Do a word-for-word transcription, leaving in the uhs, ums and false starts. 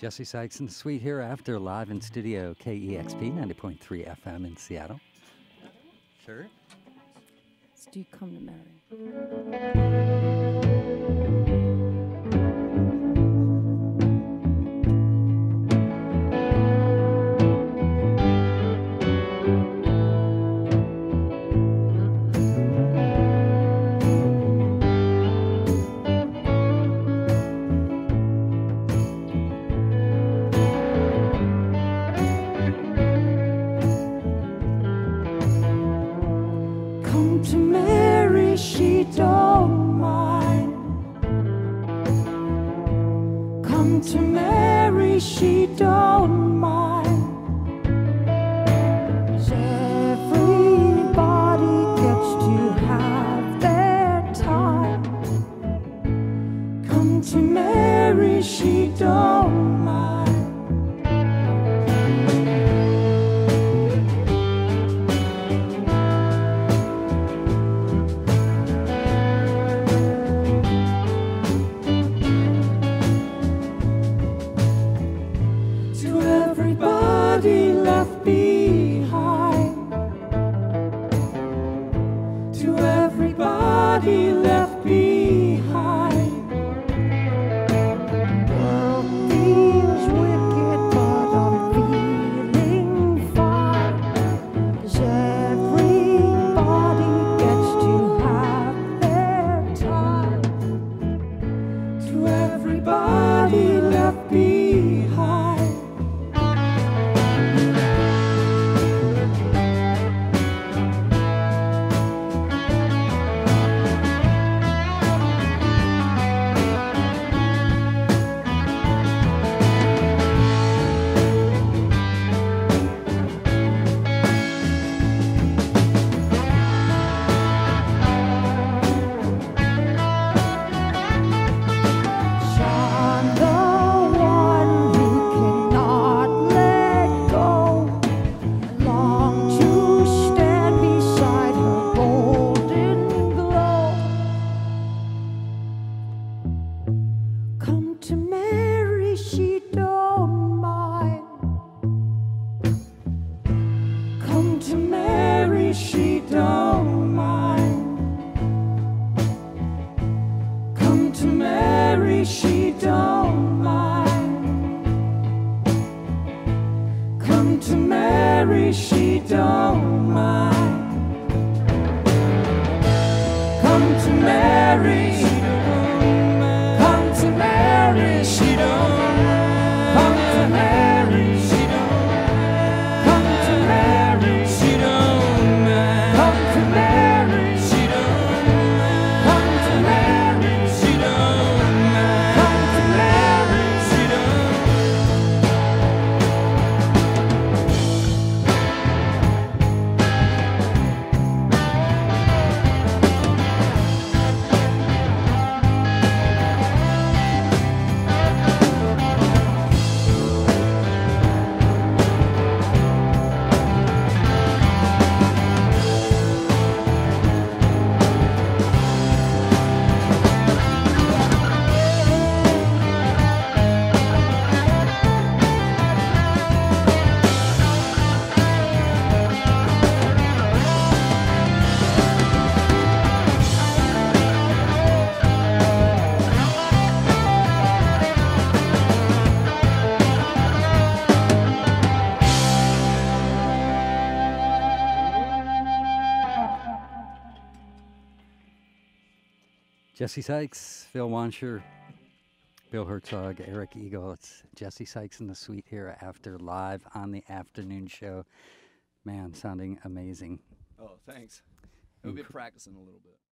Jesse Sykes and Sweet Hereafter live in studio K E X P ninety point three F M in Seattle. Sure. Let's do Come to Mary. Jesse Sykes, Phil Wanscher, Bill Herzog, Eric Eagle. It's Jesse Sykes and the Sweet Hereafter live on the afternoon show. Man, sounding amazing. Oh, thanks. We've been practicing a little bit.